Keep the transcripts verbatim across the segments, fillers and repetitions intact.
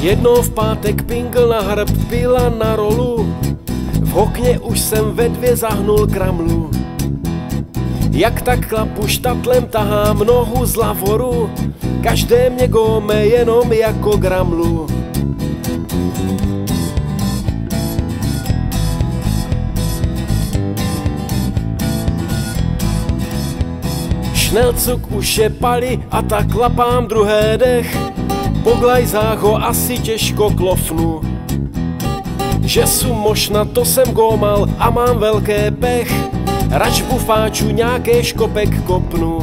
Jednou v pátek pingl na hrb, pila na rolu, v hokně už jsem ve dvě zahnul kramlu. Jak tak klapu štatlem tahám nohu z lavoru, každé mě gome jenom jako gramlu. Šnelcuk už je pali a tak klapám druhé dech, po glajzách ho asi těžko klofnu. Že su možná to jsem gómal a mám velké pech, rač bufáču nějaké škopek kopnu.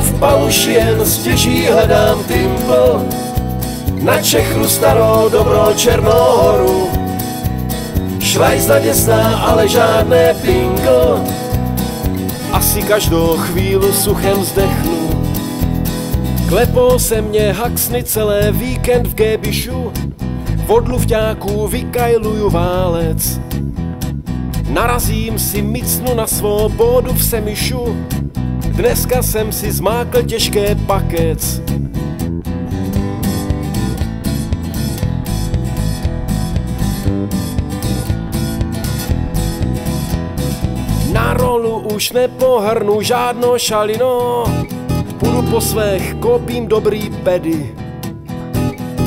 V paluši jen stěží hledám timpl, na Čechru starou dobro Černohoru. Švajzda děsná, ale žádné pingl, asi každou chvíli suchem zdechnu. Klepou se mě haxny celé víkend v Gébišu, od lufťáků vykajluju válec. Narazím si micnu na svobodu v Semišu, dneska jsem si zmákl těžké pakec. Na rolu už nepohrnu žádno šalino, půjdu po svých, koupím dobrý pedy.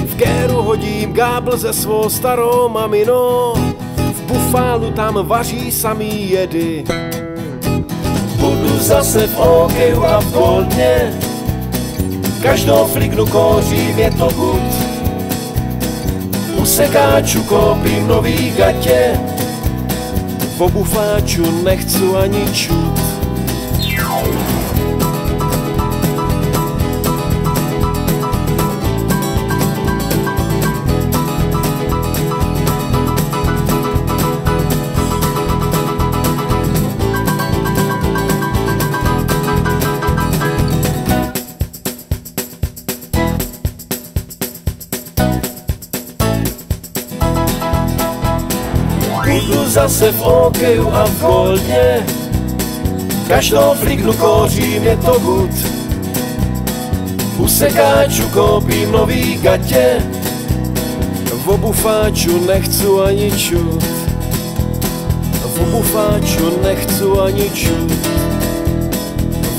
V kéru hodím gábl ze svou starou mamino, v bufálu tam vaří samý jedy. Budu zase v hokeju a v Goldně, každou flignu kouřím, je to good. U sekáču koupím nový gatě, po bufáču nechcu ani čut. Budu zase v hokeju a v Goldně, každou flignu kouřím, je to good. U sekáču koupím nový gatě, v obufáču nechcu ani čut. V obufáču nechcu ani čut.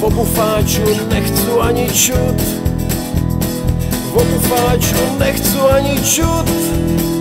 V obufáču nechcu ani čut. V obufáču nechcu ani čut.